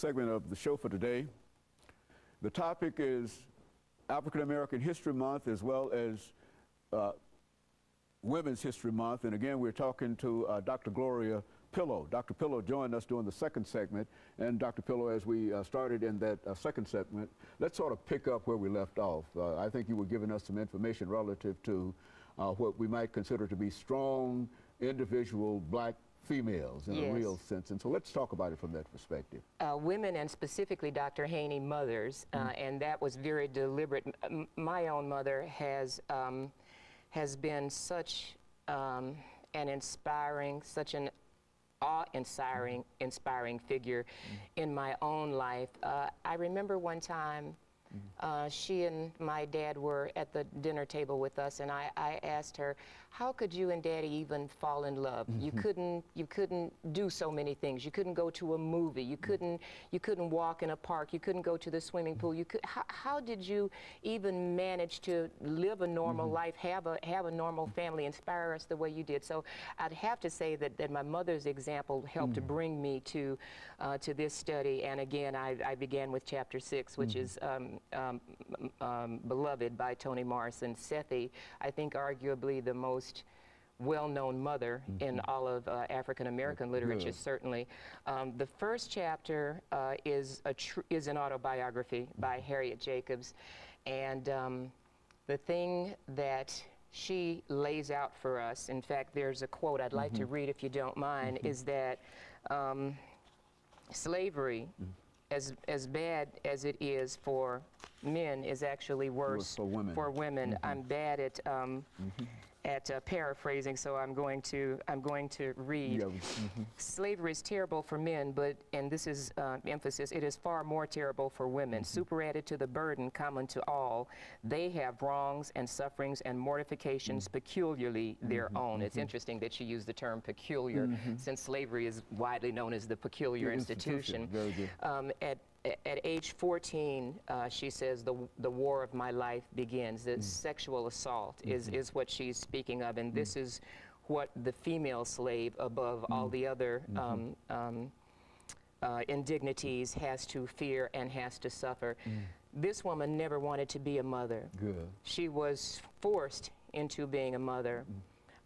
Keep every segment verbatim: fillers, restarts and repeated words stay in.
segment of the show for today. The topic is African American History Month as well as uh, Women's History Month. And again, we're talking to uh, Doctor Gloria Pillow. Doctor Pillow joined us during the second segment. And Doctor Pillow, as we uh, started in that uh, second segment, let's sort of pick up where we left off. Uh, I think you were giving us some information relative to uh, what we might consider to be strong individual black females in yes. a real sense. And so let's talk about it from that perspective. Uh, women, and specifically Doctor Haney, mothers, uh, mm-hmm. and that was very deliberate. M my own mother has, um, has been such um, an inspiring, such an awe-inspiring inspiring figure mm-hmm. in my own life. Uh, I remember one time mm-hmm. uh, she and my dad were at the dinner table with us, and I, I asked her, how could you and Daddy even fall in love? Mm-hmm. You couldn't, you couldn't do so many things. You couldn't go to a movie. You couldn't, you couldn't walk in a park. You couldn't go to the swimming pool. You could, how, how did you even manage to live a normal mm-hmm. life, have a, have a normal family, inspire us the way you did? So I'd have to say that, that my mother's example helped mm-hmm. bring me to, uh, to this study. And again, I, I began with chapter six, which mm-hmm. is um, um, um, Beloved by Toni Morrison. Sethe, I think arguably the most well-known mother mm-hmm. in all of uh, African-American literature, yeah. certainly. Um, the first chapter uh, is, a tr is an autobiography mm-hmm. by Harriet Jacobs, and um, the thing that she lays out for us, in fact, there's a quote I'd mm-hmm. like to read if you don't mind, mm-hmm. is that um, slavery, mm-hmm. as, as bad as it is for men, is actually worse for women. For women. Mm-hmm. I'm bad at... Um, mm-hmm. at uh, paraphrasing, so I'm going to I'm going to read. Yeah. Mm-hmm. Slavery is terrible for men, but, and this is uh, emphasis, it is far more terrible for women. Mm-hmm. Superadded to the burden common to all, they have wrongs and sufferings and mortifications mm-hmm. peculiarly their mm-hmm. own. Mm-hmm. It's interesting that you use the term peculiar, mm-hmm. since slavery is widely known as the peculiar the institution. institution. Um, at At age fourteen, uh, she says, the, the war of my life begins. The mm. sexual assault mm-hmm. is, is what she's speaking of, and mm. this is what the female slave, above mm. all the other mm-hmm. um, um, uh, indignities, has to fear and has to suffer. Mm. This woman never wanted to be a mother. Good. She was forced into being a mother. Mm.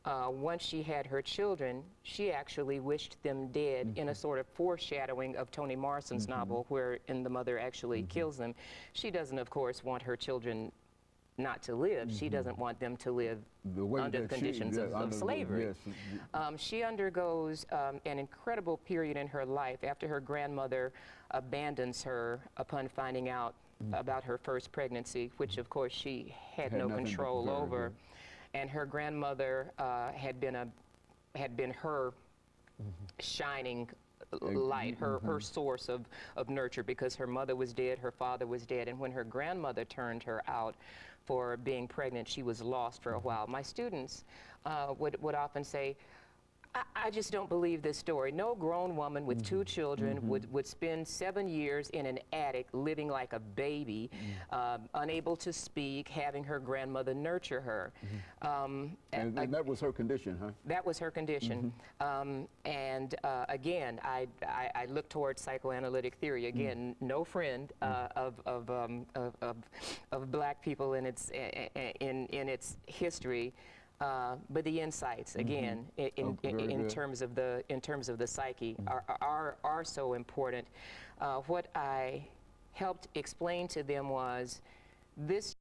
Uh, once she had her children, she actually wished them dead mm-hmm. in a sort of foreshadowing of Toni Morrison's mm-hmm. novel, where in the mother actually mm-hmm. kills them. She doesn't, of course, want her children not to live. Mm-hmm. She doesn't want them to live the way under the conditions she, yeah, of, of slavery. Yes. Um, she undergoes um, an incredible period in her life after her grandmother abandons her upon finding out mm-hmm. about her first pregnancy, which, of course, she had, had no control over. Good. And her grandmother uh, had been a had been her mm-hmm. shining light, her mm-hmm. her source of of nurture, because her mother was dead, her father was dead, and when her grandmother turned her out for being pregnant, she was lost for a while. My students uh, would would often say, I just don't believe this story. No grown woman with mm-hmm. two children mm-hmm. would, would spend seven years in an attic living like a baby, mm-hmm. um, unable to speak, having her grandmother nurture her. Mm-hmm. um, and, and, and that was her condition, huh? That was her condition. Mm-hmm. um, and uh, again, I, I, I look towards psychoanalytic theory. Again, mm-hmm. no friend uh, of, of, um, of, of, of black people in its, in, in its history. Uh, but the insights, again, mm-hmm. in, in, oh, in terms of the in terms of the psyche, mm-hmm. are, are are so important. Uh, what I helped explain to them was this.